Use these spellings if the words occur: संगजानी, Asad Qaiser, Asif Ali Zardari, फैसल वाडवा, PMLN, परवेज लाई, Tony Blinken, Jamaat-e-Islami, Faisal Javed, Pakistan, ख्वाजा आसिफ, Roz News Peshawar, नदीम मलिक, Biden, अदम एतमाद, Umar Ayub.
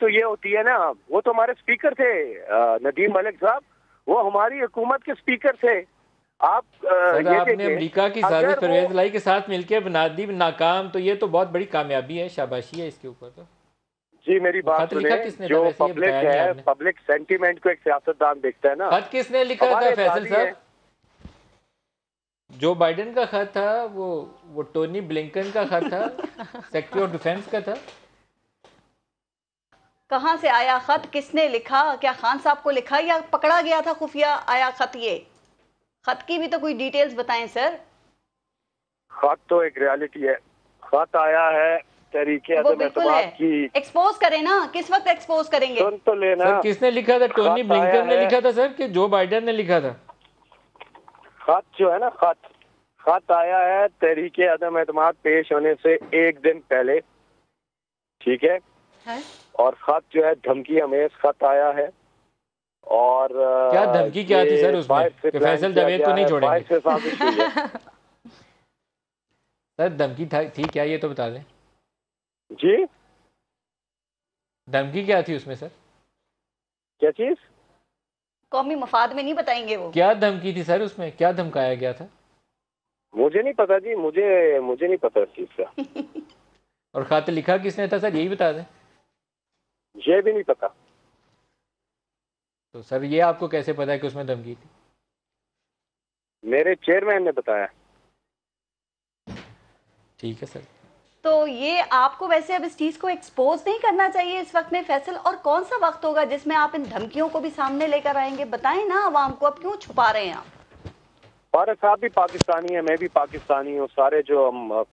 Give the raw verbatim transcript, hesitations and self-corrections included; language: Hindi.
तो ये होती है ना, वो तो हमारे स्पीकर थे नदीम मलिक साहब, वो हमारी हुकूमत के स्पीकर थे। आप ये आपने अमेरिका की साजिश परवेज लाई के साथ मिलकर बना दी नाकाम, तो ये तो बहुत बड़ी कामयाबी है, शाबाशी है इसके ऊपर। तो जी मेरी बात सुने, जो पब्लिक है, पब्लिक सेंटीमेंट को एक सियासतदान देखता है ना। खत किसने लिखा था फैसल साहब? जो बाइडेन का खत था वो वो टोनी ब्लिंकन का खत था, सेक्रेटरी ऑफ डिफेंस का था। कहाँ से आया खत, किसने लिखा, क्या खान साहब को लिखा या पकड़ा गया था खुफिया आया खत? ये खत की भी तो कोई डिटेल्स बताएं सर। खत तो एक रियलिटी है, खत आया है तरीके अदम एतमाद की, एक्सपोज करें ना, किस वक्त एक्सपोज करेंगे? सुन तो लेना। सर किसने लिखा था? टोनी ब्लिंकन ने लिखा था सर कि जो बाइडेन ने लिखा था? खत जो है ना, खत खत आया है तरीके अदम एतमाद पेश होने से एक दिन पहले, ठीक है, है? और खत जो है धमकी हमेश खत आया है। और क्या धमकी क्या थी सर उसमें कि फैसल जावेद को नहीं छोड़ेंगे? सर धमकी थी क्या ये तो बता दें जी, धमकी क्या थी उसमें सर? क्या चीज कौमी मफाद में नहीं बताएंगे वो, क्या धमकी थी सर उसमें, क्या धमकाया गया था? मुझे नहीं पता जी, मुझे मुझे नहीं पता इस चीज का। और खत लिखा किसने था सर यही बता दें? ये भी नहीं पता। तो सर ये आपको कैसे पता है कि उसमें धमकी थी? मेरे चेयरमैन ने बताया। ठीक है सर, तो ये आपको वैसे अब इस चीज को एक्सपोज नहीं करना चाहिए इस वक्त में फैसल, और कौन सा वक्त होगा जिसमें आप इन धमकियों को भी सामने लेकर आएंगे? बताएं ना आवाम को, अब क्यों छुपा रहे हैं आप? और साहब भी पाकिस्तानी है, मैं भी पाकिस्तानी हूँ, सारे जो हम